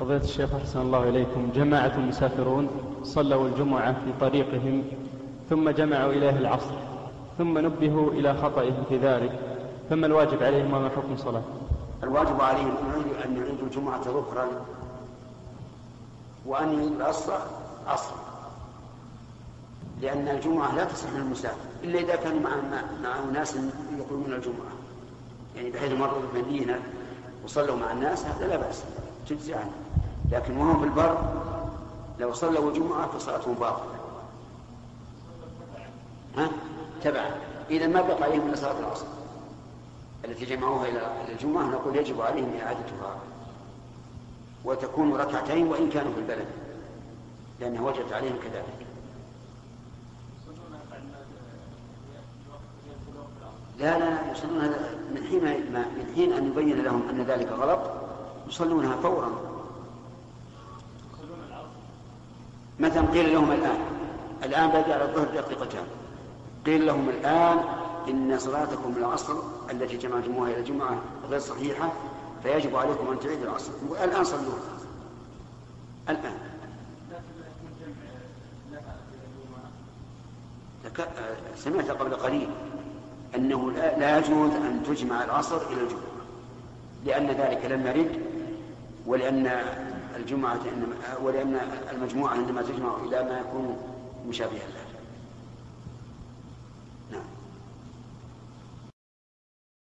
فضيلة الشيخ أحسن الله إليكم، جماعة مسافرون صلوا الجمعة في طريقهم ثم جمعوا إليه العصر ثم نبهوا إلى خطئهم في ذلك، فما الواجب عليهم وما حكم صلاة؟ الواجب عليهم أن يعيدوا الجمعة ظهرا وأن يعيدوا العصر عصرا، لأن الجمعة لا تصح للمسافر إلا إذا كان مع أناس يقومون الجمعة، يعني بحيث مروا بالمدينة وصلوا مع الناس هذا لا بأس تجزي عنه، لكن وهم في البر لو صلوا الجمعة فصلاتهم باطلة تبعا. إذا ما بقى عليهم من صلاة العصر التي جمعوها إلى الجمعة نقول يجب عليهم إعادتها وتكون ركعتين وإن كانوا في البلد، لأنها وجبت عليهم كذلك. لا يصلون هذا من حين أن يبين لهم أن ذلك غلط يصلونها فورا. مثلا قيل لهم الآن باقي على الظهر دقيقتان، قيل لهم الآن إن صلاتكم العصر التي جمعتموها إلى الجمعة غير صحيحة فيجب عليكم أن تعيدوا العصر، والآن صلوها الآن. سمعت قبل قليل أنه لا يجوز أن تجمع العصر إلى الجمعة، لأن ذلك لم يرد، ولأن المجموعة عندما تجمع إلى ما يكون مشابها لها.